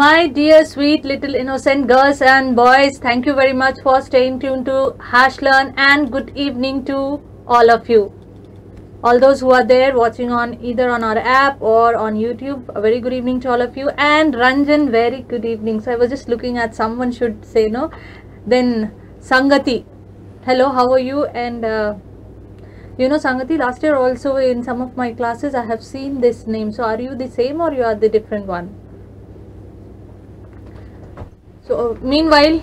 My dear sweet little innocent girls and boys, thank you very much for staying tuned to Hash Learn, and good evening to all of you. All those who are there watching on either on our app or on YouTube, a very good evening to all of you. And Ranjan, very good evening. So I was just looking at someone should say no. Then Sangati, hello, how are you? And you know Sangati, last year also in some of my classes I have seen this name. So are you the same or you are the different one? So meanwhile,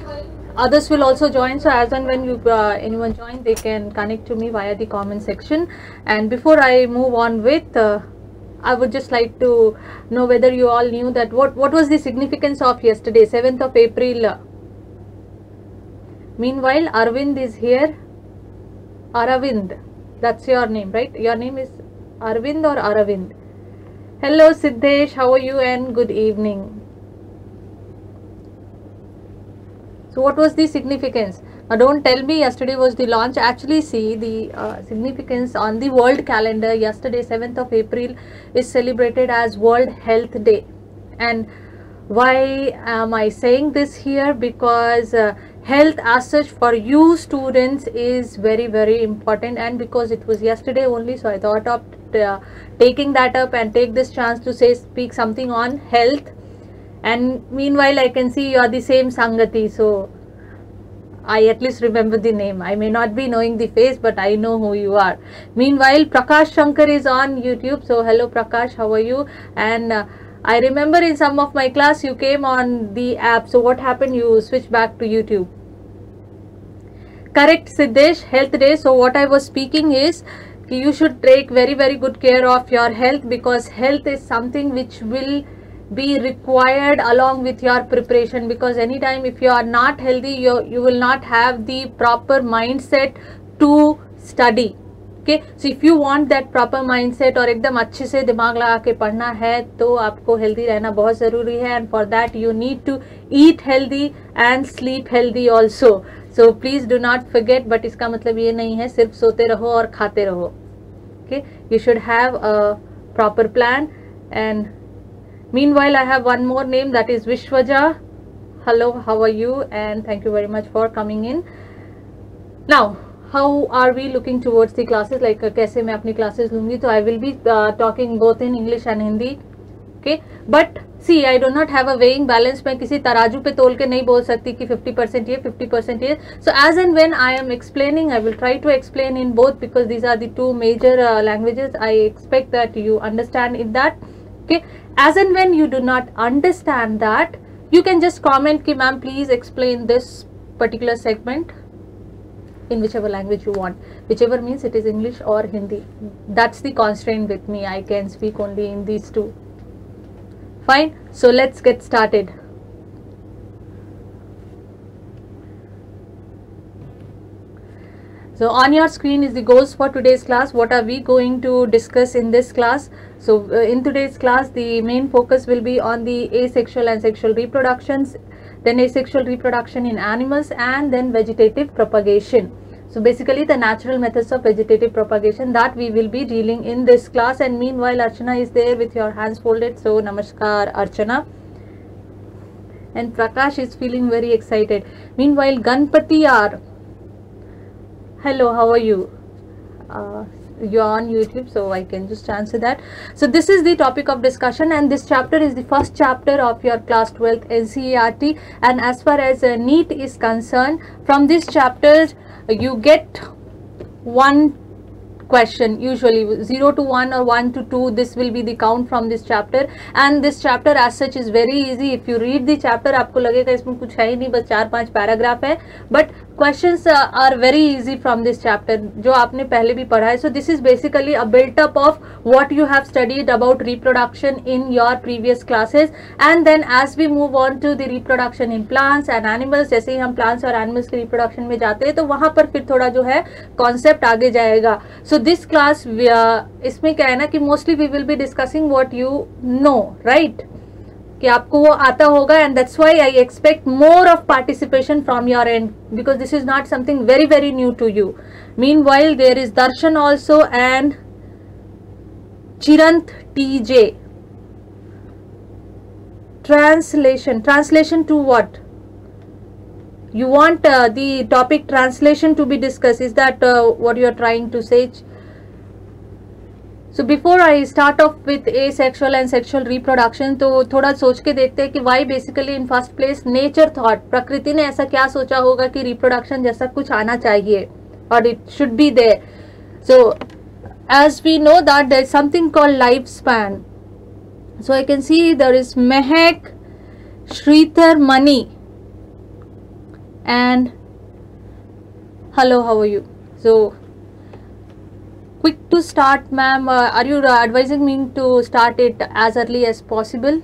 others will also join. So as and when you anyone join, they can connect to me via the comment section. And before I move on with, I would just like to know whether you all knew that what was the significance of yesterday, 7th of April. Meanwhile, Arvind is here. Aravind, that's your name, right? Your name is Arvind or Aravind? Hello, Siddhesh, how are you? And good evening. So what was the significance? Now don't tell me yesterday was the launch. Actually see the significance on the world calendar. Yesterday 7th of April is celebrated as World Health Day. And why am I saying this here? Because health as such for you students is very, very important. And because it was yesterday only, so I thought of taking that up and take this chance to speak something on health. And meanwhile, I can see you are the same Sangati, so I at least remember the name. I may not be knowing the face, but I know who you are. Meanwhile, Prakash Shankar is on YouTube, so hello Prakash, how are you? And I remember in some of my class you came on the app, so what happened? You switched back to YouTube. Correct Siddesh, Health Day. So what I was speaking is, you should take very, very good care of your health, because health is something which will be required along with your preparation. Because anytime if you are not healthy, you will not have the proper mindset to study. Okay, so if you want that proper mindset और एकदम अच्छे से दिमाग लगा के पढ़ना है, तो आपको healthy रहना बहुत ज़रूरी है. And for that you need to eat healthy and sleep healthy also. So please do not forget. But इसका मतलब ये नहीं है सिर्फ सोते रहो और खाते रहो. Okay, you should have a proper plan. And meanwhile, I have one more name, that is Vishwaja. Hello, how are you? And thank you very much for coming in. Now, how are we looking towards the classes? Like, कैसे मैं अपनी classes लूँगी? So I will be talking both in English and Hindi. Okay, but see, I do not have a weighing balance. मैं किसी तराजू पे तोल के नहीं बोल सकती कि 50% ये, 50% ये. So as and when I am explaining, I will try to explain in both, because these are the two major languages. I expect that you understand in that. Okay. As and when you do not understand that, you can just comment कि ma'am please explain this particular segment in whichever language you want. Whichever means it is English or Hindi. That's the constraint with me. I can speak only in these two. Fine. So let's get started. So on your screen is the goals for today's class. What are we going to discuss in this class? So in today's class, the main focus will be on the asexual and sexual reproductions, then asexual reproduction in animals, and then vegetative propagation. So basically the natural methods of vegetative propagation, that we will be dealing in this class. And meanwhile, Archana is there with your hands folded. So namaskar Archana. And Prakash is feeling very excited. Meanwhile, Ganpati R, hello, how are you? You're on YouTube, so I can just answer that. So this is the topic of discussion, and this chapter is the first chapter of your class 12th NCERT. And as far as NEET is concerned, from this chapter you get one question usually, 0 to 1 or 1 to 2. This will be the count from this chapter. And this chapter as such is very easy. If you read the chapter, आपको लगेगा इसमें कुछ है ही नहीं, बस 4-5 paragraph है. But questions are very easy from this chapter, जो आपने पहले भी पढ़ा है. So this is basically a built up of what you have studied about reproduction in your previous classes. And then as we move on to the reproduction in plants and animals, जैसे ही हम plants और animals के reproduction में जाते हैं, तो वहाँ पर फिर थोड़ा जो है concept आगे जाएगा. So this class, इसमें क्या है ना कि mostly we will be discussing what you know, right? कि आपको वो आता होगा. And that's why I expect more of participation from your end, because this is not something very, very new to you. Meanwhile there is Darshan also and Chirant TJ. Translation. Translation to what? You want the topic translation to be discussed. Is that what you are trying to say? So before I start off with asexual and sexual reproduction, तो थोड़ा सोच के देखते हैं कि why basically in first place nature thought, प्रकृति ने ऐसा क्या सोचा होगा कि reproduction जैसा कुछ आना चाहिए और it should be there. So as we know that there is something called lifespan. So I can see there is Mehak, Shrithar Mani, and hello, how are you? So quick to start, ma'am. Are you advising me to start it as early as possible?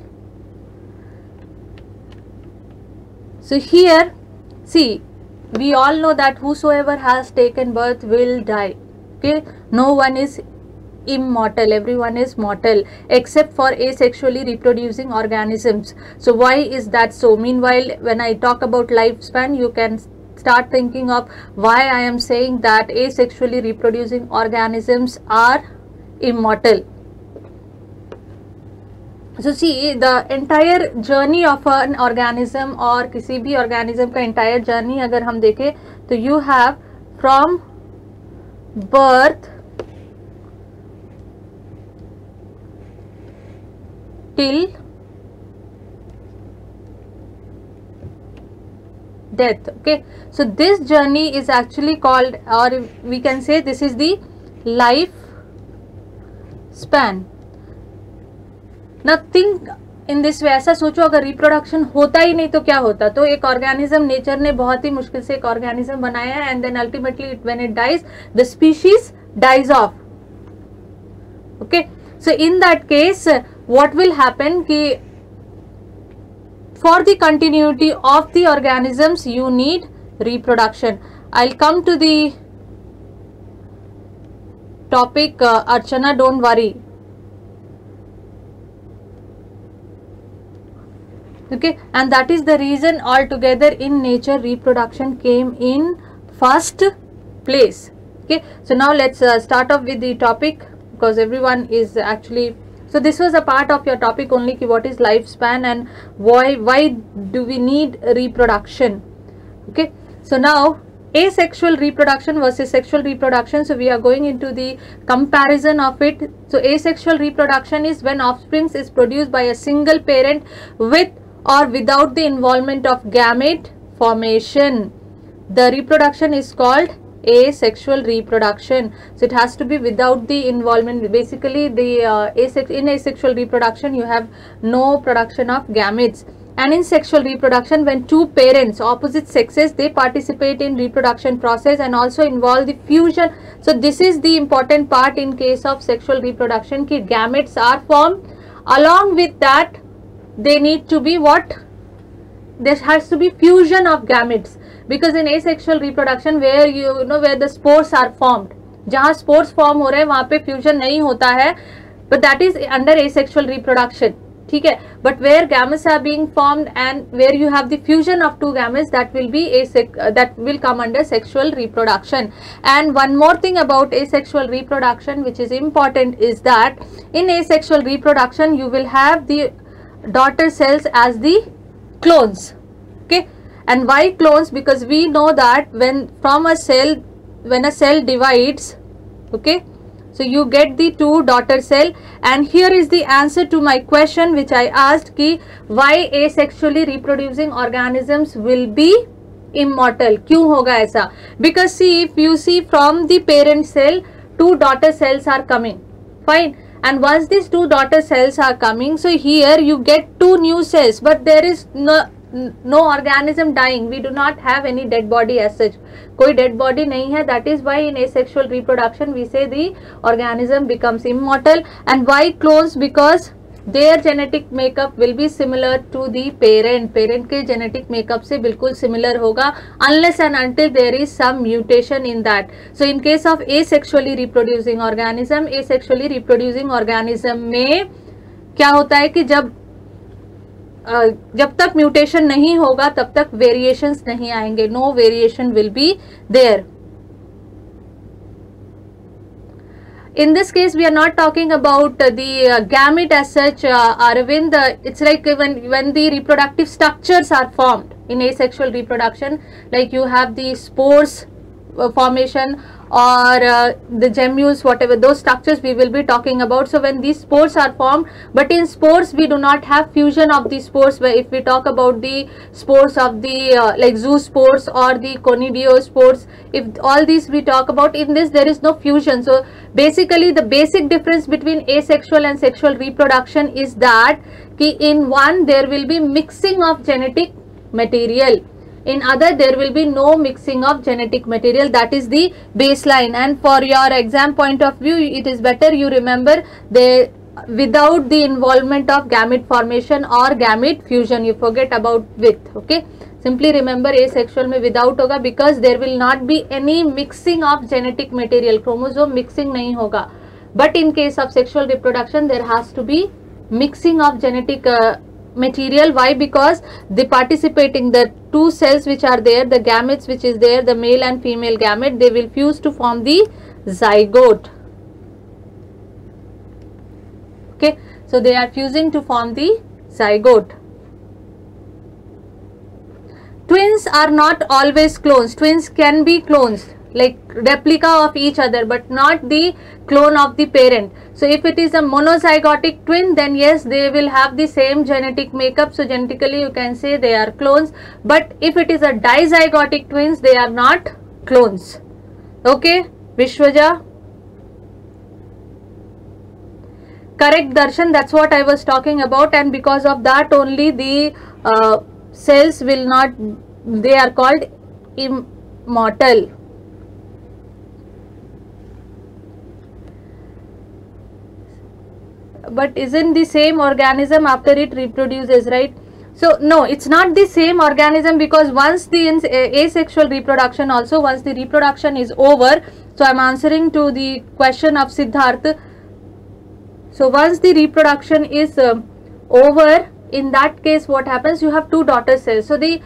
So here, see, we all know that whosoever has taken birth will die. Okay, no one is immortal. Everyone is mortal except for asexually reproducing organisms. So why is that so? Meanwhile, when I talk about lifespan, you can start thinking of why I am saying that asexually reproducing organisms are immortal. So see, the entire journey of an organism or किसी भी organism का entire journey अगर हम देखें तो you have from birth till death. Okay, so this journey is actually called, or we can say this is the life span. Now think in this way, ऐसा सोचो अगर रिप्रोडक्शन होता ही नहीं तो क्या होता. तो एक ऑर्गेनिज्म नेचर ने बहुत ही मुश्किल से एक ऑर्गेनिज्म बनाया है, and then ultimately when it dies the species dies off. Okay, so in that case what will happen कि for the continuity of the organisms you need reproduction. I'll come to the topic. Archana, don't worry. Okay, and that is the reason altogether in nature reproduction came in first place. Okay, so now let's start off with the topic, because everyone is actually. So this was a part of your topic only, कि what is lifespan and why do we need reproduction. Okay, so now asexual reproduction versus sexual reproduction. So we are going into the comparison of it. So asexual reproduction is when offspring is produced by a single parent with or without the involvement of gamete formation. The reproduction is called asexual reproduction. So it has to be without the involvement. Basically the in asexual reproduction you have no production of gametes, and in sexual reproduction when two parents, opposite sexes, they participate in reproduction process and also involve the fusion. So this is the important part in case of sexual reproduction, ki gametes are formed. Along with that they need to be what? There has to be fusion of gametes, because in asexual reproduction where you know where the spores are formed, जहाँ spores form हो रहे हैं वहाँ पे fusion नहीं होता है, but that is under asexual reproduction. ठीक है, but where gametes are being formed and where you have the fusion of two gametes, that will be that will come under sexual reproduction. And one more thing about asexual reproduction which is important is that in asexual reproduction you will have the daughter cells as the clones. Okay. And why clones? Because we know that when a cell divides, okay, so you get the two daughter cell. And here is the answer to my question which I asked, ki why asexually reproducing organisms will be immortal? क्यों होगा ऐसा? Because see, if you see from the parent cell, two daughter cells are coming, fine. And once these two daughter cells are coming, so here you get two new cells, but there is no organism dying. We do not have any dead body as such. कोई dead body नहीं है. That is why in asexual reproduction we say the organism becomes immortal. And why clones? Because their genetic makeup will be similar to the parent. Parent के genetic makeup से बिल्कुल similar होगा, unless and until there is some mutation in that. So in case of asexually reproducing organism में क्या होता है कि जब तक म्यूटेशन नहीं होगा तब तक वेरिएशंस नहीं आएंगे. No variation will be there. In this case, we are not talking about the gamete as such, Arvind. It's like when the reproductive structures are formed in asexual reproduction, like you have the spores formation or the gemmules, whatever those structures we will be talking about. So when these spores are formed, but in spores we do not have fusion of the spores. Where if we talk about the spores of the like zoospores or the conidiospores, if all these we talk about, in this there is no fusion. So basically the basic difference between asexual and sexual reproduction is that in one there will be mixing of genetic material, in other there will be no mixing of genetic material. That is the baseline, and for your exam point of view it is better you remember they without the involvement of gamete formation or gamete fusion. You forget about with, okay, simply remember asexual mein without hoga because there will not be any mixing of genetic material, chromosome mixing nahi hoga. But in case of sexual reproduction there has to be mixing of genetic material. Why? Because the participating the two cells which are there, the gametes which is there, the male and female gamete, they will fuse to form the zygote. Okay, so they are fusing to form the zygote. Twins are not always clones. Twins can be clones, like replica of each other, but not the clone of the parent. So if it is a monozygotic twin, then yes, they will have the same genetic makeup. So genetically you can say they are clones. But if it is a dizygotic twins, they are not clones. Okay, Vishwaja. Correct, Darshan. That's what I was talking about, and because of that only the cells will not, they are called immortal. But isn't the same organism after it reproduces, right? So no, it's not the same organism, because once the asexual reproduction also, once the reproduction is over, so I'm answering to the question of Siddharth. So once the reproduction is over, in that case what happens, you have two daughter cells. So the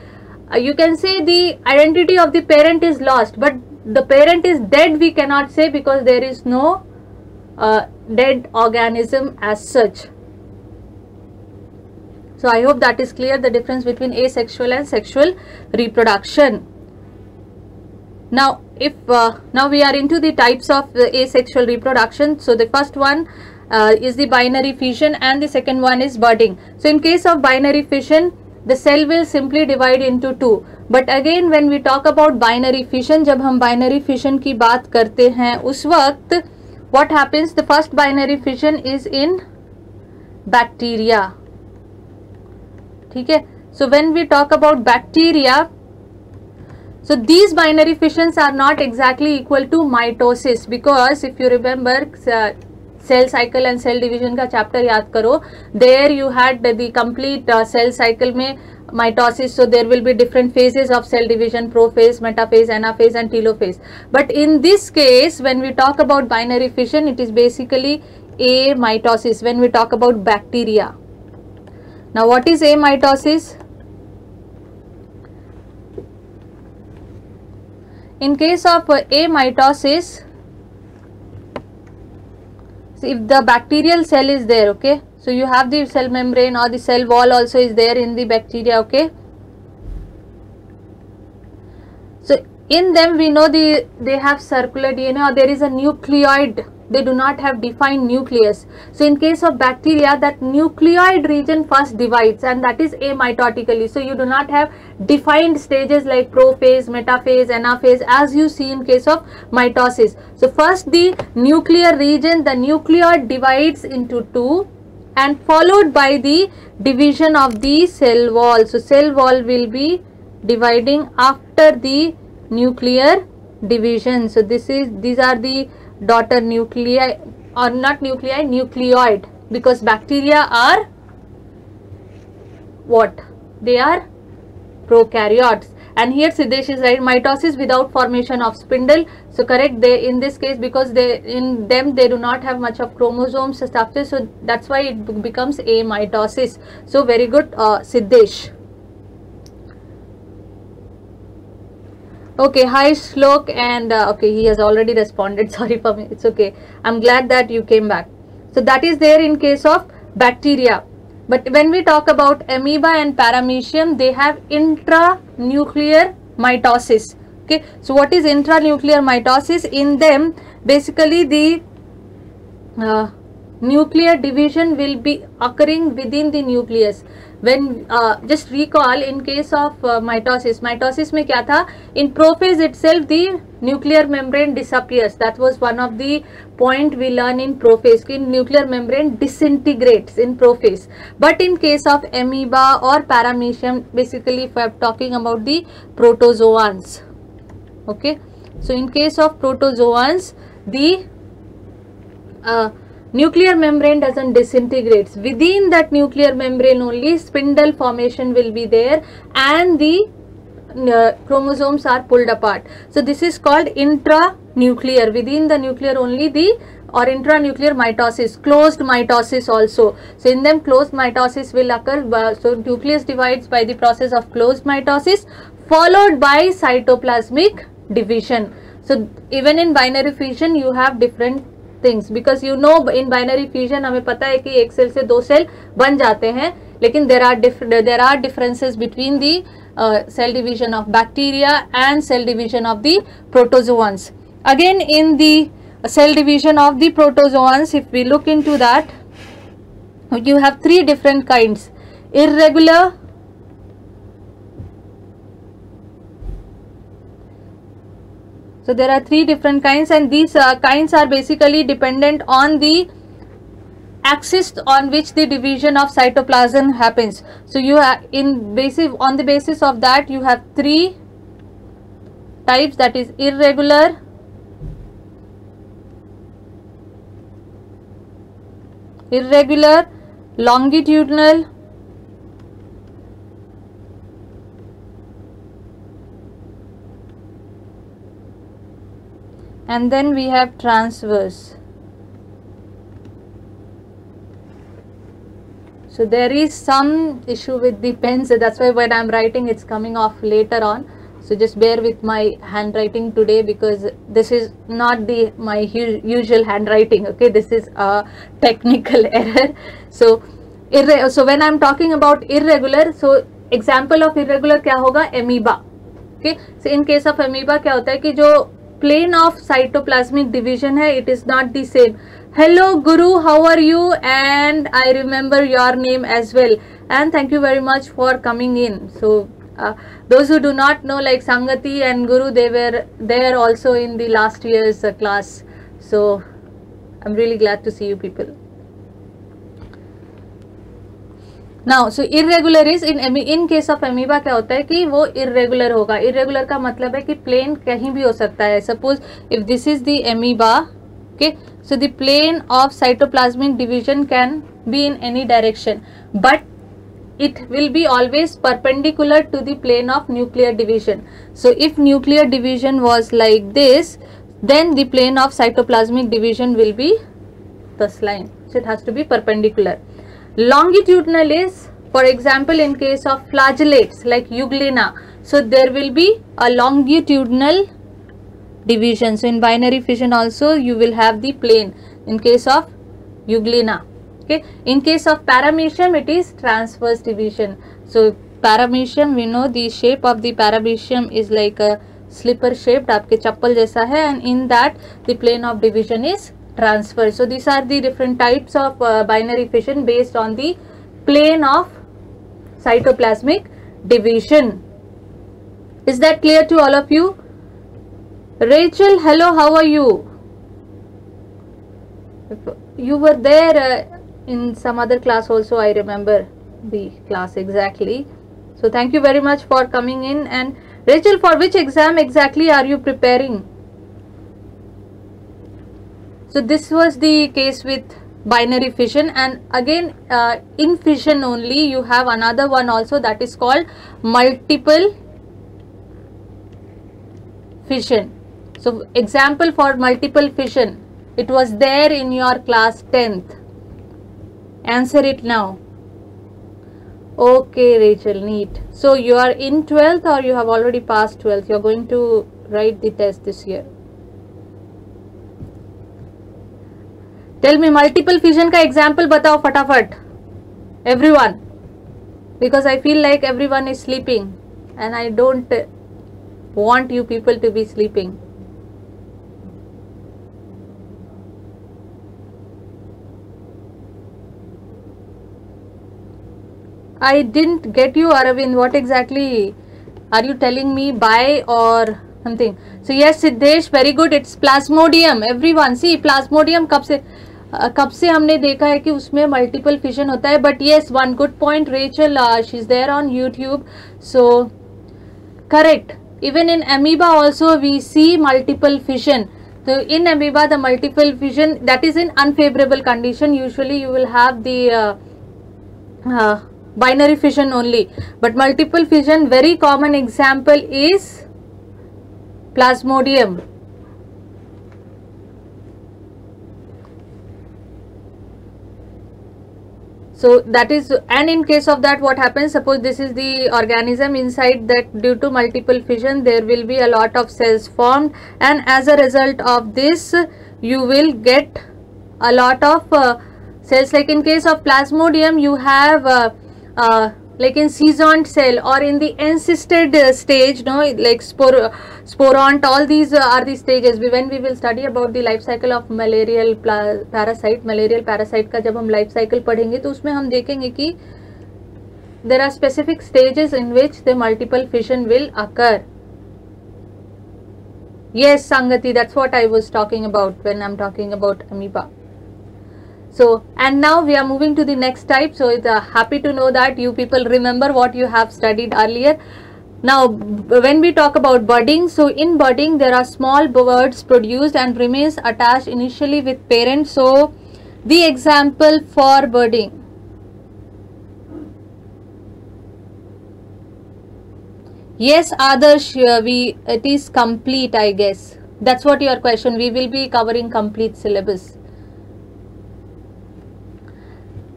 you can say the identity of the parent is lost, but the parent is dead we cannot say, because there is no dead organism as such. So I hope that is clear, the difference between asexual and sexual reproduction. Now if now we are into the types of asexual reproduction. So the first one is the binary fission, and the second one is budding. So in case of binary fission, the cell will simply divide into two. But again when we talk about binary fission, जब हम binary fission की बात करते हैं उस वक्त what happens, the first binary fission is in bacteria. ठीक है, so when we talk about bacteria, so these binary fissions are not exactly equal to mitosis, because if you remember cell cycle and cell division का chapter याद करो, there you had the complete cell cycle में mitosis. So there will be different phases of cell division, prophase, metaphase, anaphase and telophase. But in this case when we talk about binary fission, it is basically amitosis when we talk about bacteria. Now what is amitosis? In case of amitosis, so if the bacterial cell is there, okay, so you have the cell membrane or the cell wall also is there in the bacteria, okay. So in them we know they have circular DNA, or there is a nucleoid. They do not have defined nucleus. So in case of bacteria, that nucleoid region first divides, and that is amitotically. So you do not have defined stages like prophase, metaphase, anaphase as you see in case of mitosis. So first the nuclear region, the nucleoid divides into two, and followed by the division of the cell wall. So cell wall will be dividing after the nuclear division. So this is, these are the daughter nuclei, or not nuclei, nucleoid, because bacteria are what? They are prokaryotes. And here Siddesh is right, mitosis without formation of spindle. So correct, they in this case, because they in them they do not have much of chromosomes and stuff, so that's why it becomes amitosis. So very good, Siddesh. Okay, hi Shlok, and okay, he has already responded. Sorry for me. It's okay. I'm glad that you came back. So that is there in case of bacteria. But when we talk about amoeba and paramecium, they have intranuclear mitosis. Okay. So what is intranuclear mitosis? In them, basically the nuclear division will be occurring within the nucleus. When just recall in case of mitosis में क्या था? In prophase itself the nuclear membrane disappears. That was one of the point we learn in prophase कि nuclear membrane disintegrates in prophase. But in case of amoeba or paramecium, basically if I am talking about the protozoans, okay. So in case of protozoans, the nuclear membrane doesn't disintegrate. Within that nuclear membrane only spindle formation will be there and the chromosomes are pulled apart. So this is called intranuclear. Within the nuclear only the or intranuclear mitosis, closed mitosis also. So in them closed mitosis will occur. So nucleus divides by the process of closed mitosis followed by cytoplasmic division. So even in binary fission you have different things, because you know in binary fusion हमें पता है कि एक cell से दो cell बन जाते हैं, लेकिन there are differences between the cell division of bacteria and cell division of the protozoans. Again in the cell division of the protozoans, if we look into that, you have three different kinds: irregular, so there are three different kinds, and these kinds are basically dependent on the axis on which the division of cytoplasm happens. So you have on the basis of that you have three types, that is irregular, longitudinal and then we have transverse. So there is some issue with the pens, that's why when I am writing it's coming off later on. So just bear with my handwriting today, because this is not my usual handwriting. Okay, this is a technical error. So when I am talking about irregular, so example of irregular क्या होगा? Amoeba. Okay, so in case of amoeba क्या होता है कि जो plane of cytoplasmic division है, it is not the same. Hello Guru, how are you? And I remember your name as well, and thank you very much for coming in. So those who do not know, like Sangati and Guru, they were there also in the last year's class. So I'm really glad to see you people. Now, so irregular is in case of amoeba क्या होता है कि वो irregular होगा. Irregular का मतलब है कि plane कहीं भी हो सकता है. Suppose if this is the amoeba, okay, so the plane of cytoplasmic division can be in any direction, but it will be always perpendicular to the plane of nuclear division. So if nuclear division was like this, then the plane of cytoplasmic division will be this line. So it has to be perpendicular. Longitudinal is, for example, in case of flagellates like Euglena, so there will be a longitudinal division. So in binary fission also you will have the plane in case of Euglena. Okay, in case of paramecium it is transverse division. So paramecium, we know the shape of the paramecium is like a slipper shaped, आपके चप्पल जैसा है, and in that the plane of division is transfer. So these are the different types of binary fission based on the plane of cytoplasmic division. Is that clear to all of you? Rachel, hello, how are you? You were there in some other class also, I remember the class exactly. So thank you very much for coming in. And Rachel, for which exam exactly are you preparing? So this was the case with binary fission, and again in fission only you have another one also, that is called multiple fission. So example for multiple fission, it was there in your class 10th. Answer it now. Okay, Rachel, NEET. So you are in 12th or you have already passed 12th? You are going to write the test this year. Tell me multiple fission का example बताओ फटाफट, everyone, because I feel like everyone is sleeping and I don't want you people to be sleeping. I didn't get you, Aravind. What exactly are you telling me? Bye or something? So yes, Siddesh, very good. It's Plasmodium. Everyone, see Plasmodium कब से हमने देखा है कि उसमें multiple fission होता है. But yes, one good point Rachel, she is there on YouTube. So correct, even in amoeba also we see multiple fission. So in amoeba the multiple fission, that is in unfavorable condition. Usually you will have the binary fission only, but multiple fission very common example is Plasmodium. So that is, and in case of that what happens, suppose this is the organism, inside that due to multiple fission there will be a lot of cells formed, and as a result of this you will get a lot of cells. Like in case of Plasmodium you have like in seasoned cell or in the encysted stage, no, like sporont, all these are the stages. When we will study about the life cycle of malarial parasite, malarial parasite का जब हम life cycle पढ़ेंगे तो उसमें हम देखेंगे कि there are specific stages in which the multiple fission will occur. Yes, Sangati, that's what I was talking about when I'm talking about amoeba. So and now we are moving to the next type. So it's happy to know that you people remember what you have studied earlier. Now when we talk about budding, so in budding there are small birds produced and remains attached initially with parents. So the example for budding, yes Adarsh, it is complete, I guess that's what your question. We will be covering complete syllabus.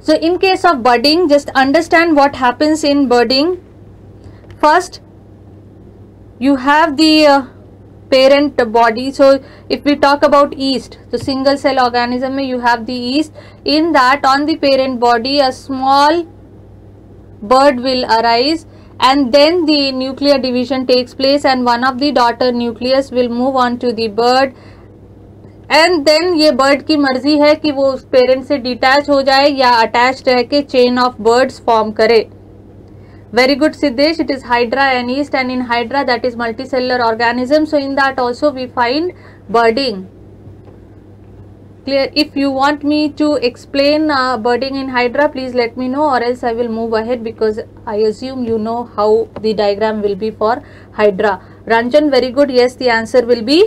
So in case of budding, just understand what happens in budding. First, you have the parent body. So if we talk about yeast, so single cell organism में you have the yeast. In that, on the parent body, a small bud will arise, and then the nuclear division takes place, and one of the daughter nucleus will move on to the bud. And then ये bud की मर्जी है कि वो उस parent से detach हो जाए या अटैच रह के चेन ऑफ बर्ड्स फॉर्म करे. Very good Siddhesh, it is hydra and yeast, and in hydra that is multicellular organism. So in that also we find budding. Clear? If you want me to explain budding in hydra please let me know, or else I will move ahead because I assume you know how the diagram will be for hydra. Ranjan, very good, yes the answer will be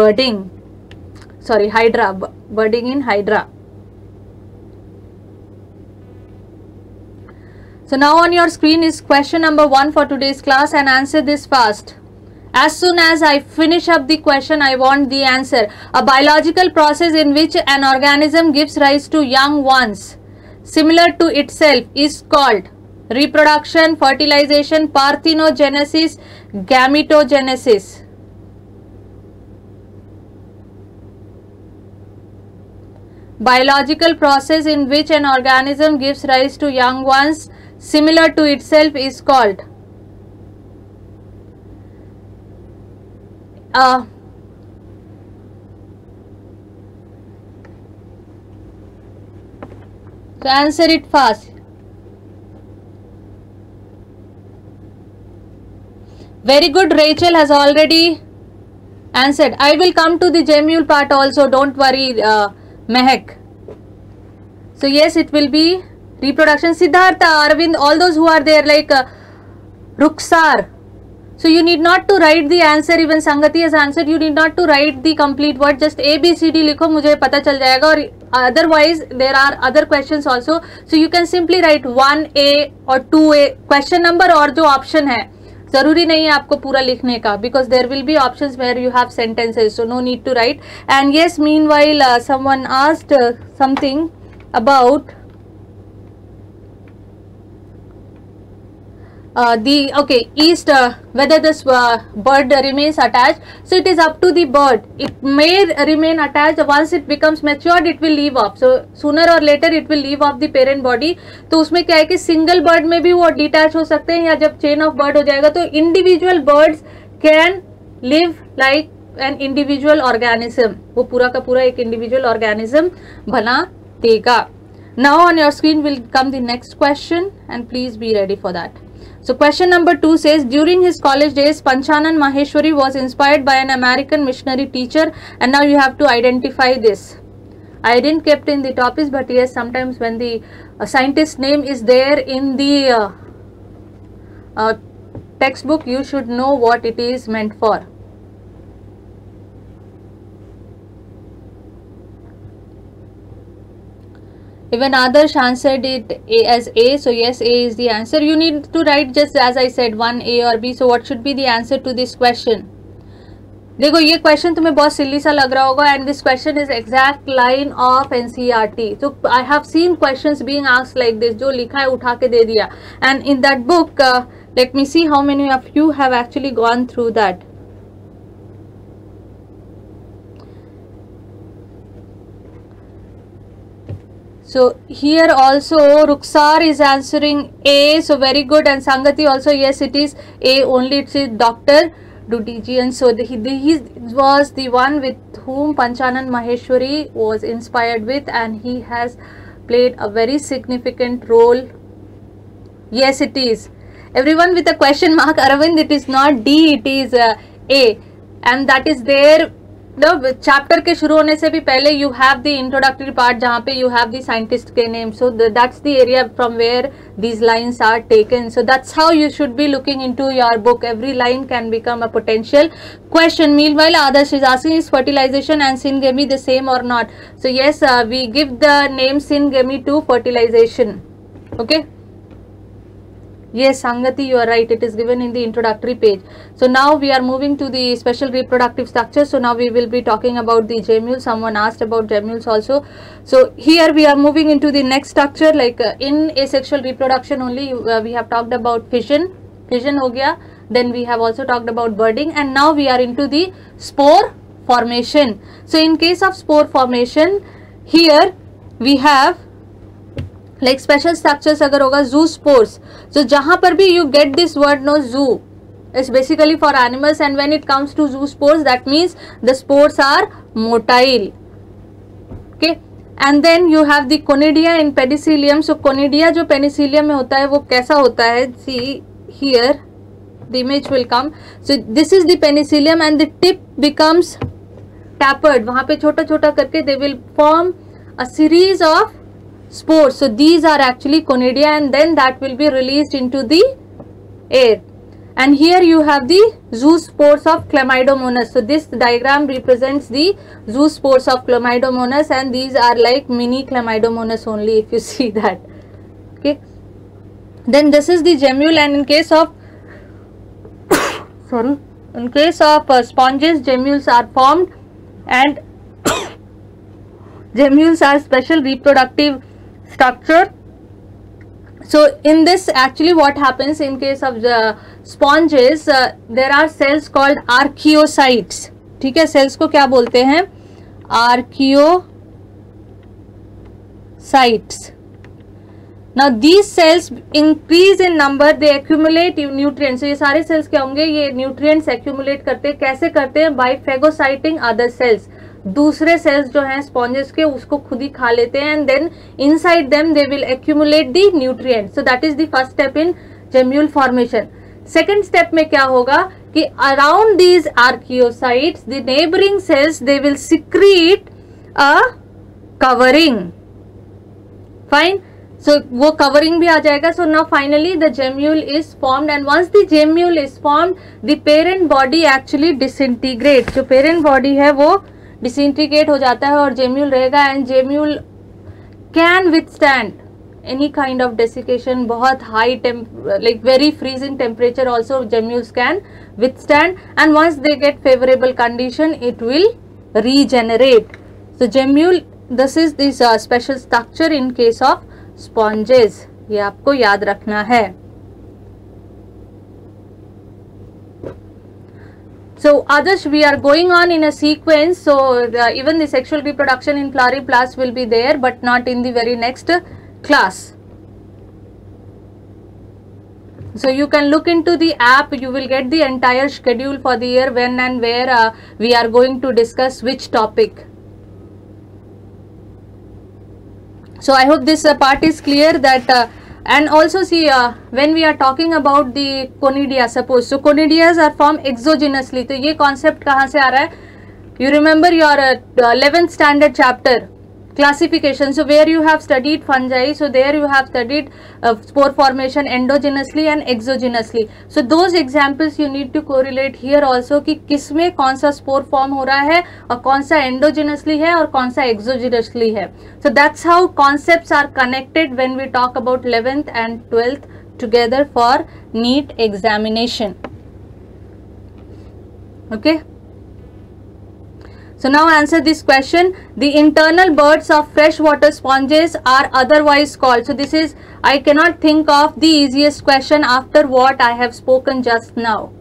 budding. Sorry, hydra, budding in hydra. So now on your screen is question number 1 for today's class, and answer this fast. As soon as I finish up the question, I want the answer. A biological process in which an organism gives rise to young ones similar to itself is called reproduction, fertilization, parthenogenesis, gametogenesis. Biological process in which an organism gives rise to young ones similar to itself is called so answer it fast. Very good, Rachel has already answered. I will come to the gemule part also, don't worry Mehak. So yes, it will be reproduction. Siddhartha, Arvind, all those who are there, like Ruksar. So you need not to write the answer. Even Sangati has answered. You need not to write the complete word. Just A B C D लिखो, मुझे पता चल जाएगा. और otherwise there are other questions also. So you can simply write 1A or 2A question number और जो option है. जरूरी नहीं है आपको पूरा लिखने का, because there will be options where you have sentences, so no need to write. And yes, meanwhile someone asked something about whether this bird remains attached. So it is up to the bird. It may remain attached. Once it becomes matured, it will leave off. So sooner or later it will leave off the parent body. तो उसमें क्या है कि single bird में भी वो detach हो सकते हैं, या जब chain of bird हो जाएगा तो individual birds can live like an individual organism. वो पूरा का पूरा एक individual organism बना देगा. Now on your screen will come the next question and please be ready for that. So question number 2 says, during his college days, Panchanan Maheshwari was inspired by an American missionary teacher, and now you have to identify this. I didn't kept in the topics, but yes, sometimes when the scientist name is there in the textbook, you should know what it is meant for. Even others answered it as A, so yes, A is the answer. You need to write just as I said, one A or B. So what should be the answer to this question? देखो ये question तुम्हें बहुत silly सा लग रहा होगा, and this question is exact line of NCERT. So I have seen questions being asked like this, जो लिखा है उठा के दे दिया. And in that book, let me see how many of you have actually gone through that. So here also Ruksar is answering A, so very good, and Sangati also, yes it is A only. It is Dr. Dudijian. So he was the one with whom Panchanan Maheshwari was inspired with, and he has played a very significant role. Yes it is. Everyone with a question mark, Aravind, it is not D, it is A, and that is there. Chapter के शुरू होने से भी पहले you have the introductory part जहाँ पे you have the scientist के name. So that's the area from where these lines are taken. So that's how you should be looking into your book. Every line can become a potential question. Meanwhile Adarsh is asking, is fertilisation and syngamy the same or not? So yes, we give the name syngamy to fertilisation. Okay, yes Sangati, you are right, it is given in the introductory page. So now we are moving to the special reproductive structure. So now we will be talking about the gemmules. Someone asked about gemmules also. So here we are moving into the next structure. Like in asexual reproduction only we have talked about fission ho gaya, then we have also talked about budding, and now we are into the spore formation. So in case of spore formation, here we have like special structures अगर होगा zoospores. So जहाँ पर भी you get this word, no, zoo is basically for animals, and when it comes to zoospores that means the spores are motile. Okay, and then you have the conidia in penicillium. So conidia जो penicillium में होता है वो कैसा होता है? See here the image will come. So this is the penicillium and the tip becomes tapered. वहाँ पे छोटा छोटा करके they will form a series of spores. So these are actually conidia, and then that will be released into the air. And here you have the zoospores of Chlamydomonas. So this diagram represents the zoospores of Chlamydomonas, and these are like mini Chlamydomonas only, if you see that. Okay, then this is the gemmule, and in case of sorry, in case of sponges, gemmules are formed, and gemmules are special reproductive structure. So in this, actually what happens in case of the sponges, there are cells called archaeocytes. ठीक है, cells को क्या बोलते हैं? Archaeocytes. Now these cells increase in number, they accumulate nutrients. So ये सारे cells क्या होंगे? ये nutrients accumulate करते हैं. कैसे करते हैं? By phagocyting other cells. दूसरे सेल्स जो हैं स्पॉन्जेस के उसको खुद ही खा लेते हैं, and then inside them they will accumulate the nutrient. So that is the first step in gemmule formation. Second step में क्या होगा कि around these archaeocytes the neighbouring cells they will secrete a covering. Fine, so वो covering भी आ जाएगा. So now finally the gemmule is formed, and once the gemmule is formed the parent body actually disintegrate. जो parent body है वो disintegrate हो जाता है और जेम्यूल रहेगा, and gemmule can withstand any kind of desiccation. बहुत high like very freezing temperature also gemmules can withstand, and once they get favourable condition it will regenerate. So gemmule, this is this special structure in case of sponges. ये आपको याद रखना है. So others we are going on in a sequence, so even the sexual reproduction in Pluriplasts will be there, but not in the very next class. So you can look into the app, you will get the entire schedule for the year, when and where we are going to discuss which topic. So I hope this part is clear, that and also see when we are talking about the conidia, suppose, so conidias are formed exogenously. तो ये concept कहाँ से आ रहा है? You remember your 11th standard chapter classification, so where you have studied fungi, so there you have studied spore formation endogenously and exogenously. So those examples you need to correlate here also कि किस में कौन सा spore form हो रहा है और कौन सा endogenously है और कौन सा exogenously है. So that's how concepts are connected when we talk about 11th and 12th together for NEET examination. Okay. So now answer this question. The internal buds of freshwater sponges are otherwise called. So this is, I cannot think of the easiest question after what I have spoken just now.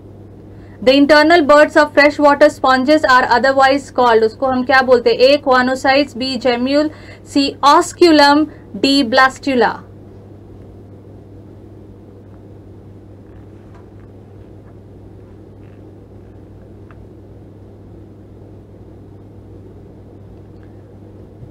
The internal buds of freshwater sponges are otherwise called. उसको हम क्या बोलते हैं? A. Choanocytes, B. Gemule, C. Osculum, D. Blastula.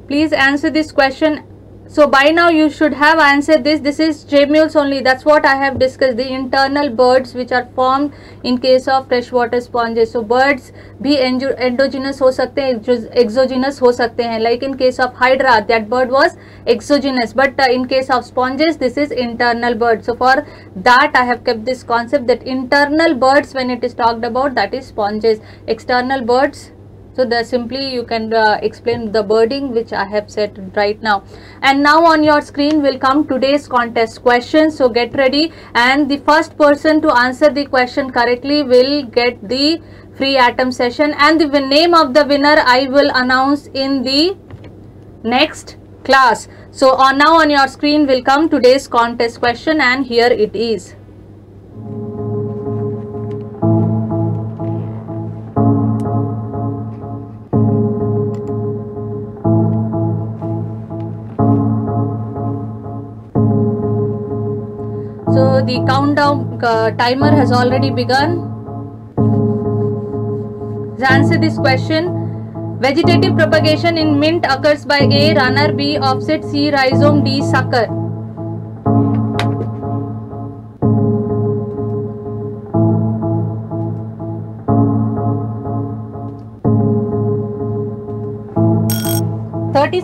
Please answer this question. So by now you should have answered this. This is gemmules only. That's what I have discussed. The internal buds which are formed in case of freshwater sponges. So buds भी endogenous हो सकते हैं, exogenous हो सकते हैं. Like in case of hydra, that bird was exogenous. But in case of sponges, this is internal bird. So for that, I have kept this concept that internal birds, when it is talked about, that is sponges. External birds. So the simply you can explain the birding which I have said right now. And now on your screen will come today's contest questions. So get ready, and the first person to answer the question correctly will get the free atom session, and the name of the winner I will announce in the next class. So on now on your screen will come today's contest question, and here it is. So the countdown timer has already begun. To answer this question, vegetative propagation in mint occurs by A. runner, B. offset, C. rhizome, D. sucker.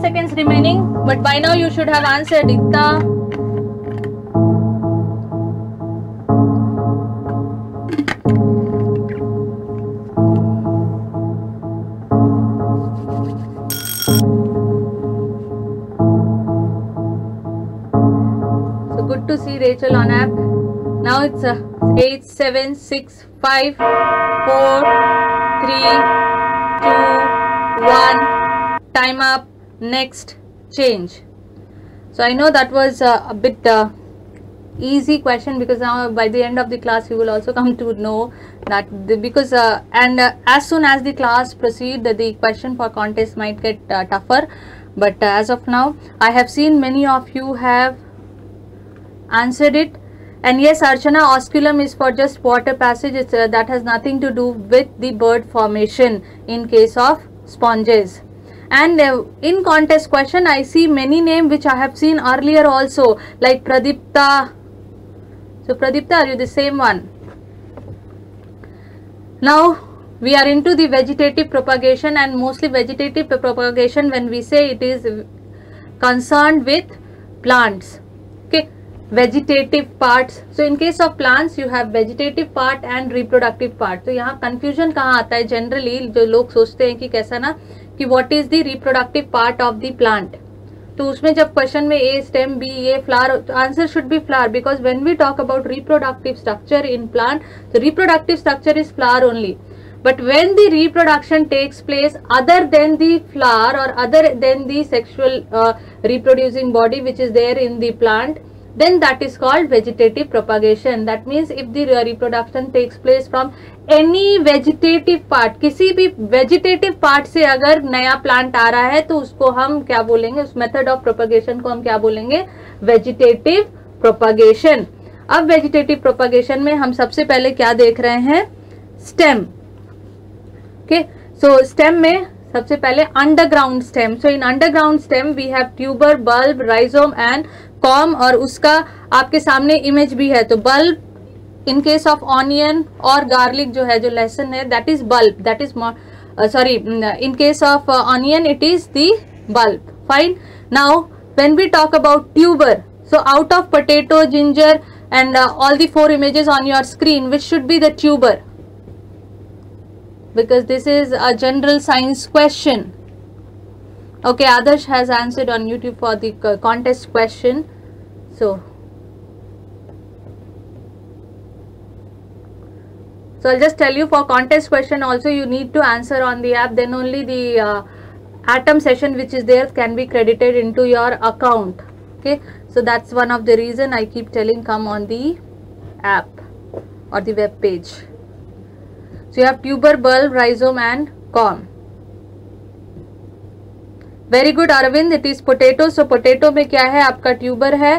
Seconds remaining, but by now you should have answered. Itna to see Rachel on app. Now it's 8, 7, 6, 5, 4, 3, 2, 1. Time up. Next change. So I know that was a bit easy question, because now by the end of the class you will also come to know that as soon as the class proceed, the question for contest might get tougher. But as of now, I have seen many of you have answered it. And yes, Archana, osculum is for just water passage. It's that has nothing to do with the bird formation in case of sponges. And in contest question I see many names which I have seen earlier also, like Pradipta. So Pradipta, are you the same one? Now we are into the vegetative propagation, and mostly vegetative propagation, when we say, it is concerned with plants. Okay, vegetative parts. So in case of plants you have vegetative part and reproductive part. तो यहाँ confusion कहाँ आता है generally, जो लोग सोचते हैं कि कैसा ना कि what is the reproductive part of the plant, तो उसमें जब question में A stem, B ये flower, answer should be flower, because when we talk about reproductive structure in plant, the reproductive structure is flower only. But when the reproduction takes place other than the flower or other than the sexual reproducing body which is there in the plant, then that is called vegetative propagation. That means if the reproduction takes place from any vegetative part, किसी भी vegetative part से अगर नया plant आ रहा है तो उसको हम क्या बोलेंगे, उस method of propagation को हम क्या बोलेंगे, vegetative propagation. अब vegetative propagation में हम सबसे पहले क्या देख रहे हैं, stem. Okay, so stem में सबसे पहले underground stem. So in underground stem we have tuber, bulb, rhizome and corm. और उसका आपके सामने इमेज भी है. तो bulb in case of onion और गार्लिक जो है, जो लहसुन है, that is bulb, that is sorry, in case of onion it is the bulb. Fine. Now when we talk about tuber, so out of potato, ginger and all the four images on your screen, which should be the tuber, because this is a general science question. Okay, Adarsh has answered on YouTube for the contest question. So I'll just tell you, for contest question also you need to answer on the app, then only the atom session which is there can be credited into your account. Okay, so that's one of the reason I keep telling come on the app or the web page. So you have tuber, bulb, rhizome and corm. Very good Arvind, it is potato. So potato में क्या है, आपका tuber है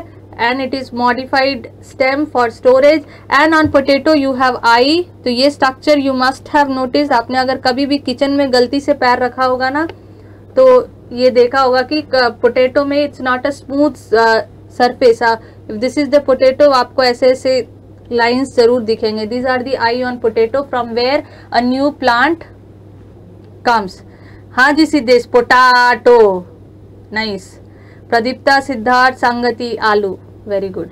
and it is modified stem for storage. And on potato you have eye. तो ये structure you must have noticed. आपने अगर कभी भी kitchen में गलती से पैर रखा होगा ना, तो ये देखा होगा कि potato में it's not a smooth surface. If this is the potato, आपको ऐसे ऐसे लाइंस जरूर दिखेंगे. These are the eye on potato from where a new plant comes. हाँ जी सिद्धेश, पोटाटो. नाइस प्रदीप्ता, सिद्धार्थ, संगति, आलू. Very good.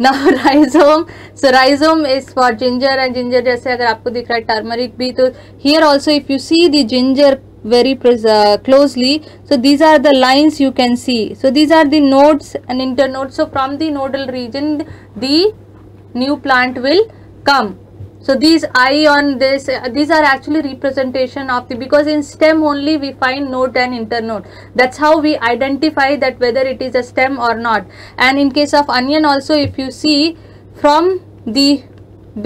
Now rhizome. So rhizome is for ginger and ginger जैसे अगर आपको दिख रहा है टर्मरिक भी, तो here also if you see the ginger very closely, so these are the lines you can see. So these are the nodes and internodes. So from the nodal region the new plant will come. So these eye on this, these are actually representation of the, because in stem only we find node and internode. That's how we identify that whether it is a stem or not. And in case of onion also, if you see from the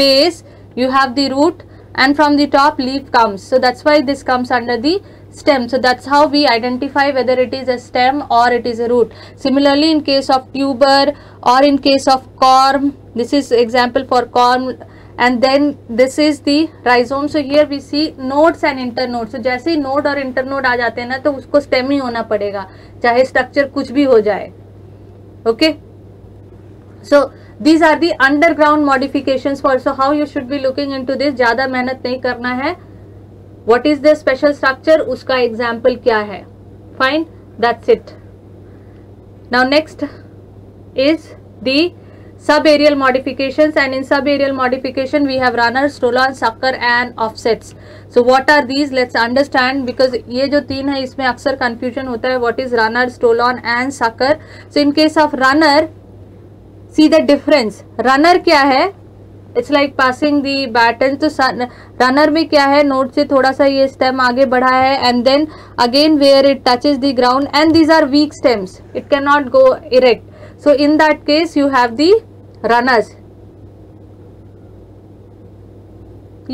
base you have the root, and from the top leaf comes. So that's why this comes under the stem. So that's how we identify whether it is a stem or it is a root. Similarly in case of tuber or in case of corm, this is example for corm, and then this is the rhizome. So here we see nodes and internodes. So जैसे ही node और internode आ जाते हैं ना, तो उसको stem ही होना पड़ेगा, चाहे structure कुछ भी हो जाए. Okay, so these are the underground modifications for. So how you should be looking into this, ज़्यादा मेहनत नहीं करना है. What is the special structure, उसका example क्या है. Fine, that's it. Now next is the subaerial modifications, and in subaerial modification we have runner, stolon, sucker and offsets. So what are these, let's understand, because ये जो तीन है इसमें अक्सर confusion होता है. What is runner, stolon and sucker. So in case of runner, see the difference. Runner क्या है, it's like passing the baton. तो रनर में क्या है, नोड से थोड़ा सा ये स्टेम आगे बढ़ा है, and then again where it touches the ground, and these are weak stems, it can not go erect. So in that case you have the runners.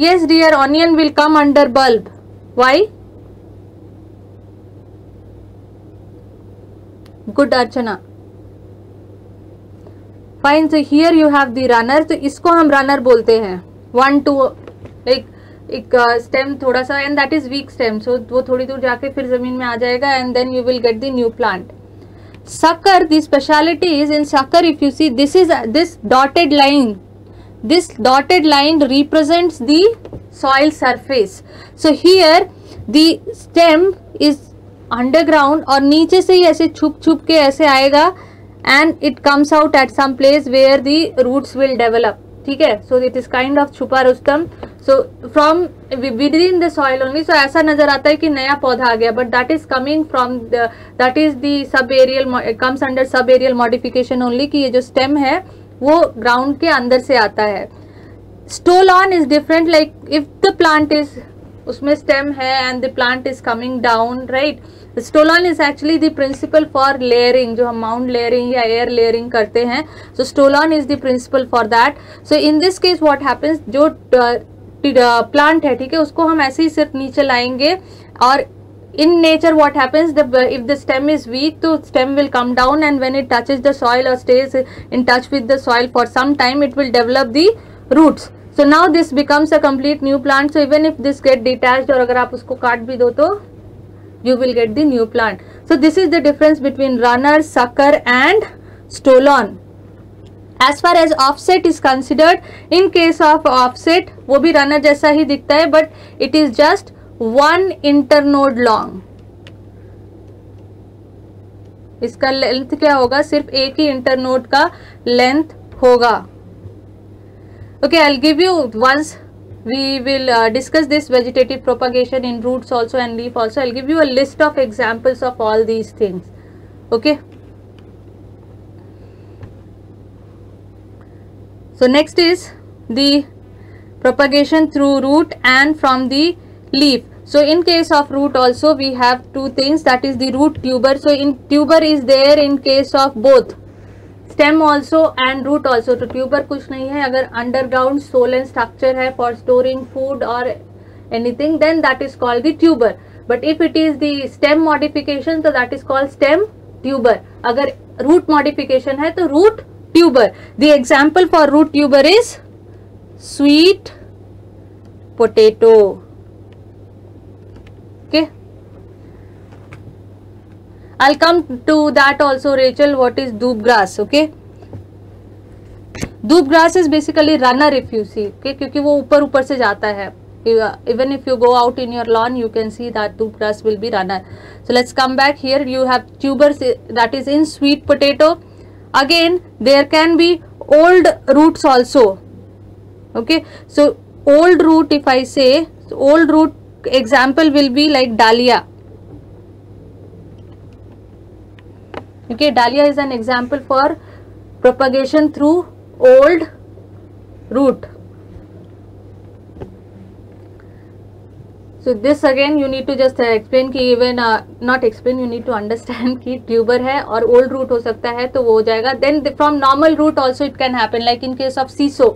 Yes dear, onion will come under bulb. Why? Good Archana. Fine. So here you have the runner. तो इसको हम runner बोलते हैं. One two like एक stem थोड़ा सा, and that is weak stem. So वो थोड़ी दूर जाके फिर जमीन में आ जाएगा, and then you will get the new plant. Sucker, the speciality is in sucker. If you see this is this dotted line, this dotted line represents the soil surface. So here the stem is underground और नीचे से ही ऐसे छुप छुप के ऐसे आएगा, and it comes out at some place where the roots will develop. ठीक है. so it is kind of छुपा Rustam. so from within the soil only. so ऐसा नजर आता है कि नया पौधा आ गया, but that is coming from the, that is the subaerial, comes under subaerial modification only, कि ये जो stem है वो ground के अंदर से आता है. stolon is different, like if the plant is उसमें stem है and the plant is coming down, right? Stolon is actually the principle for layering, जो हम mound layering या air layering करते हैं, so stolon is the principle for that. So in this case what happens, जो plant है, ठीक है, उसको हम ऐसे ही सिर्फ नीचे लाएंगे और in nature what happens, if the stem is weak तो stem will come down and when it touches the soil or stays in touch with the soil for some time it will develop the roots. So now this becomes a complete new plant. So even if this get detached और अगर आप उसको काट भी दो तो you will get the new plant. So this is the difference between runner, sucker and stolon. As far as offset is considered, in case of offset वो भी runner जैसा ही दिखता है but it is just one internode long. इसका length क्या होगा, सिर्फ एक ही इंटरनोड का लेंथ होगा. Okay, I will give you once we will discuss this vegetative propagation in roots also and leaf also. I will give you a list of examples of all these things. Okay, so next is the propagation through root and from the leaf. So in case of root also we have two things, that is the root tuber. So in tuber is there in case of both stem also and root also. तो tuber कुछ नहीं है, अगर underground swollen structure है for storing food or anything then that is called the tuber. But if it is the stem modification तो that is called stem tuber. अगर root modification है तो root tuber. The example for root tuber is sweet potato. Okay, I'll come to that also, Rachel. What is doob grass? Okay, doob grass is basically runner if you see. Okay, क्योंकि वो ऊपर ऊपर से जाता है. Even if you go out in your lawn, you can see that doob grass will be runner. So let's come back here. You have tubers that is in sweet potato. Again, there can be old roots also. Okay, so old root if I say, so old root example will be like dahlia. Okay, dahlia is an example for propagation through old root. So this again you need to just explain कि even not explain, you need to understand कि tuber है और old root हो सकता है तो वो हो जाएगा. Then from normal root also it can happen, like in case of ciso.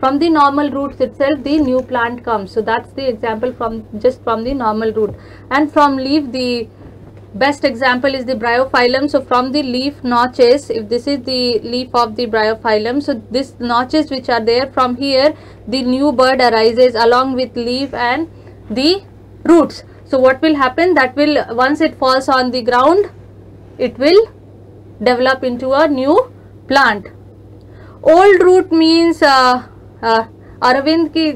From the normal roots itself the new plant comes. So that's the example from the normal root. And from leaf the best example is the bryophyllum. So from the leaf notches, if this is the leaf of the bryophyllum, so this notches which are there, from here the new bud arises along with leaf and the roots. So what will happen, that will, once it falls on the ground it will develop into a new plant. Old root means Arvind ki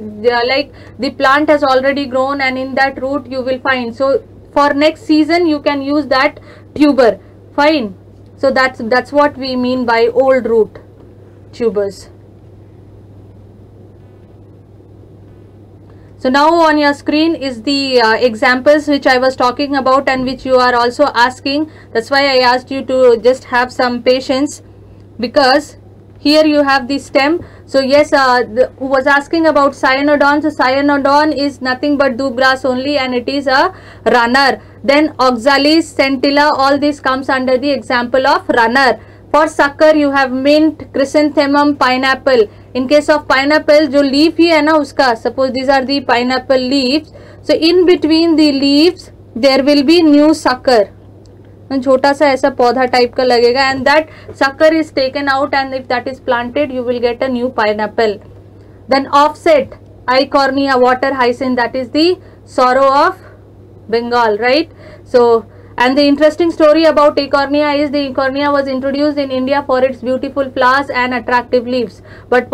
like the plant has already grown and in that root you will find, so for next season you can use that tuber. Fine, so that's what we mean by old root tubers. So now on your screen is the examples which I was talking about and which you are also asking. That's why I asked you to just have some patience, because here you have the stem. So yes, who was asking about cyanodon. So cyanodon is nothing but doob grass only and it is a runner. Then oxalis, centella, all this comes under the example of runner. For sucker you have mint, chrysanthemum, pineapple. In case of pineapple जो leaf ही है ना उसका, suppose these are the pineapple leaves. So in between the leaves there will be new sucker. छोटा सा ऐसा पौधा type का लगेगा and that sucker is taken out and if that is planted you will get a new pineapple. Then offset, Eichhornia, water hyacinth, that is the sorrow of Bengal, right? So and the interesting story about Eichhornia is the Eichhornia was introduced in India for its beautiful flowers and attractive leaves, but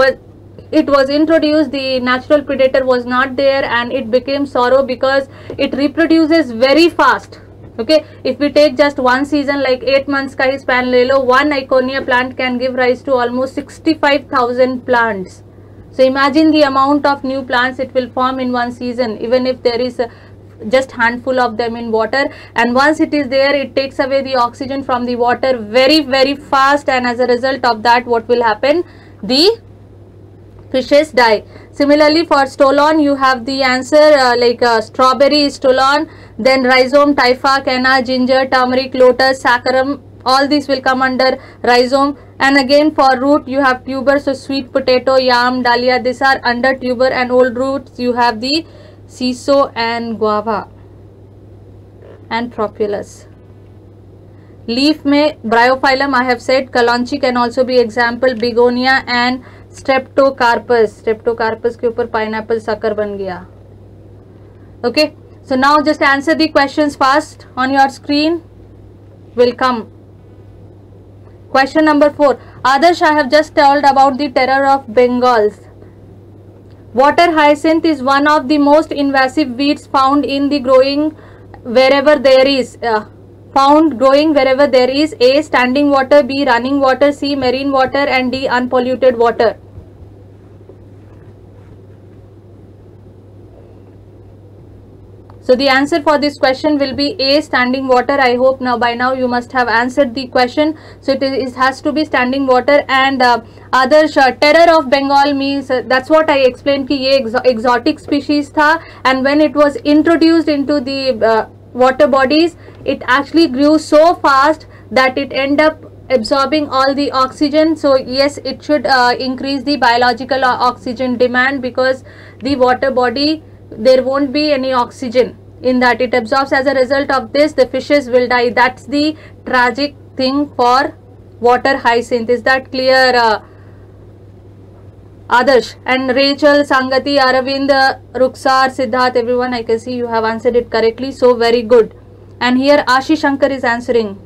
it was introduced, the natural predator was not there and it became sorrow because it reproduces very fast. Okay, if we take just one season like 8 months का ही span ले लो, one Eichhornia plant can give rise to almost 65,000 plants. So imagine the amount of new plants it will form in one season, even if there is just handful of them in water. And once it is there, it takes away the oxygen from the water very, very fast. And as a result of that, what will happen? The fishes die. Similarly, for stolon you have the answer like strawberry is stolon, then rhizome, typha, canna, ginger, turmeric, lotus, saccharum, all these will come under rhizome. And again for root you have tuber, so sweet potato, yam, dahlia, these are under tuber. And old roots you have the ciso and guava and propolis. Leaf में bryophyllum I have said, kalanchoe can also be example, begonia and streptocarpus. Streptocarpus के ऊपर pineapple sucker बन गया. Okay, so now just answer the questions fast on your screen. Will come. Question number 4. Adarsh, I have just told about the terror of Bengals. Water hyacinth is one of the most invasive weeds found in the growing wherever there is. Found growing wherever there is A. standing water, B. running water, C. marine water, and D. unpolluted water. So the answer for this question will be A. standing water. I hope now by now you must have answered the question. So it has to be standing water. And Adarsh, terror of Bengal means that's what I explained कि ये exotic species था, and when it was introduced into the water bodies, it actually grew so fast that it end up absorbing all the oxygen. So yes, it should increase the biological oxygen demand, because the water body there won't be any oxygen in that, it absorbs. As a result of this, the fishes will die. That's the tragic thing for water hyacinth. Is that clear, Adarsh? And Rachel, Sangati, Aravind, Ruksar, Siddharth, everyone, I can see you have answered it correctly. So very good. And here Ashi Shankar is answering.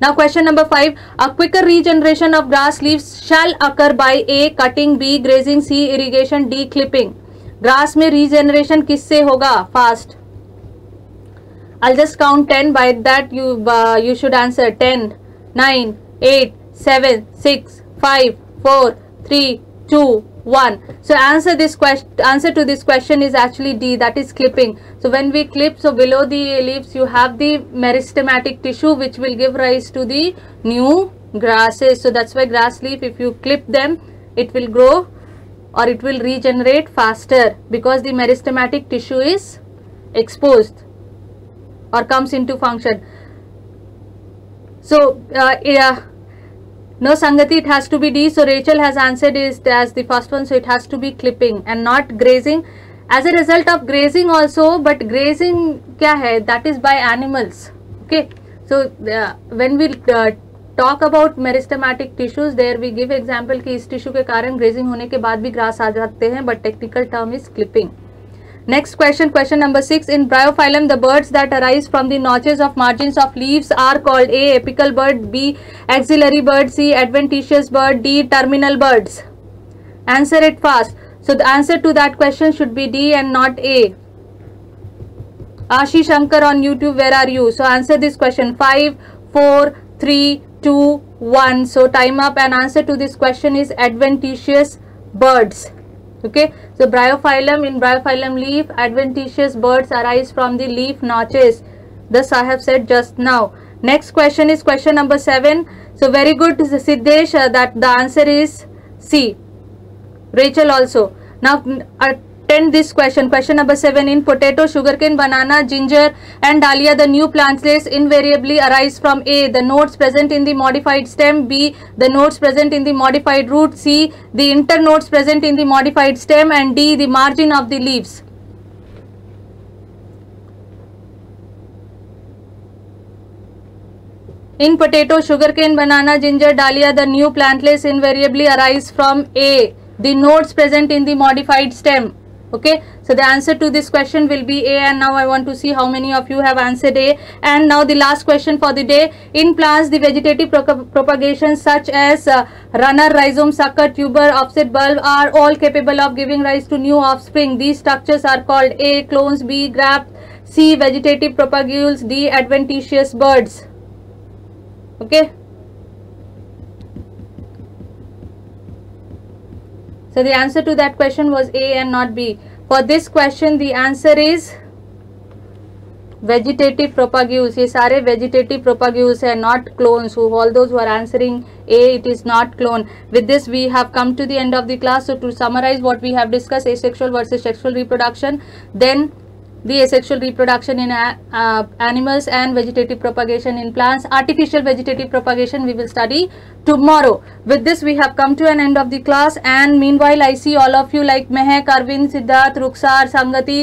Now question number 5. A quicker regeneration of grass leaves shall occur by A. cutting, B. grazing, C. irrigation, D. clipping. Grass में regeneration किससे होगा? Fast. I'll just count 10. By that you should answer. 10, 9, 8, 7, 6, 5, 4, 3, 2, 1. So answer this question. Answer to this question is actually D. That is clipping. So when we clip, so below the leaves you have the meristematic tissue, which will give rise to the new grasses. So that's why grass leaf, if you clip them, it will grow or it will regenerate faster, because the meristematic tissue is exposed or comes into function. So no, Sangati, it has to be D. So Rachel has answered it as the first one. So it has to be clipping and not grazing. As a result of grazing also, but grazing kya hai? That is by animals. Okay. So when we talk about meristematic tissues, there we give example कि इस tissue के कारण grazing होने के बाद भी grass आ जाते हैं, but technical term is clipping. Next question, question number 6. In bryophyllum, the birds that arise from the notches of margins of leaves are called A. apical bird, B. axillary bird, C. adventitious bird, D. terminal birds. Answer it fast. So the answer to that question should be D and not A. Ashish Shankar on YouTube, where are you? So answer this question. 5, 4, 3, 2, 1. So time up, and answer to this question is adventitious birds. Okay, so bryophyllum, in bryophyllum leaf, adventitious birds arise from the leaf notches. This I have said just now. Next question is question number 7. So very good, Siddesh, that the answer is C. Rachel also. Now attend this question. Question number 7. In potato, sugarcane, banana, ginger, and dahlia, the new plantlets invariably arise from A. the nodes present in the modified stem, B. the nodes present in the modified root, C. the internodes present in the modified stem, and D. the margin of the leaves. In potato, sugarcane, banana, ginger, dahlia, the new plantlets invariably arise from A. the nodes present in the modified stem. Okay, so the answer to this question will be A, and now I want to see how many of you have answered A. And now the last question for the day. In plants, the vegetative propagation such as runner, rhizome, sucker, tuber, offset, bulb are all capable of giving rise to new offspring. These structures are called A. clones, B. grafts, C. vegetative propagules, D. adventitious buds. Okay. So the answer to that question was A and not B. For this question, the answer is vegetative propagules, ये सारे vegetative propagules है, not clones. All those who are answering A, it is not clone. With this, we have come to the end of the class. So to summarize what we have discussed, asexual versus sexual reproduction, then the asexual reproduction in animals and vegetative propagation in plants. Artificial vegetative propagation we will study tomorrow. With this, we have come to an end of the class. And meanwhile, I see all of you like Mehak, Arvind, Siddharth, Ruksar, Sangati,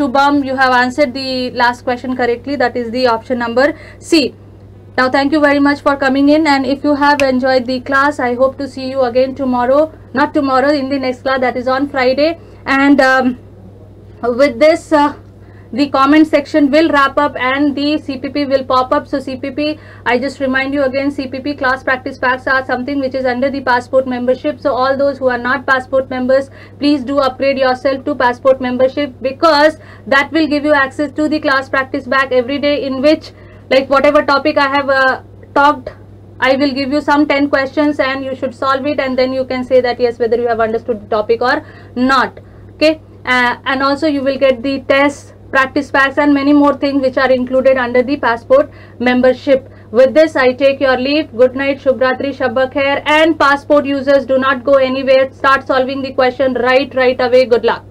Shubham. You have answered the last question correctly. That is the option number C. Now, thank you very much for coming in, and if you have enjoyed the class, I hope to see you again tomorrow, not tomorrow, in the next class, that is on Friday. And with this, the comment section will wrap up and the CPP will pop up. So CPP, I just remind you again, CPP class practice facts are something which is under the Passport membership. So all those who are not Passport members, please do upgrade yourself to Passport membership, because that will give you access to the class practice back every day, in which, like, whatever topic I have talked, I will give you some 10 questions and you should solve it, and then you can say that yes, whether you have understood the topic or not. Okay, and also you will get the tests, practice packs and many more things which are included under the Passport membership. With this, I take your leave. Good night, Shubhratri, Shabba Khair, and Passport users, do not go anywhere. Start solving the question right away. Good luck.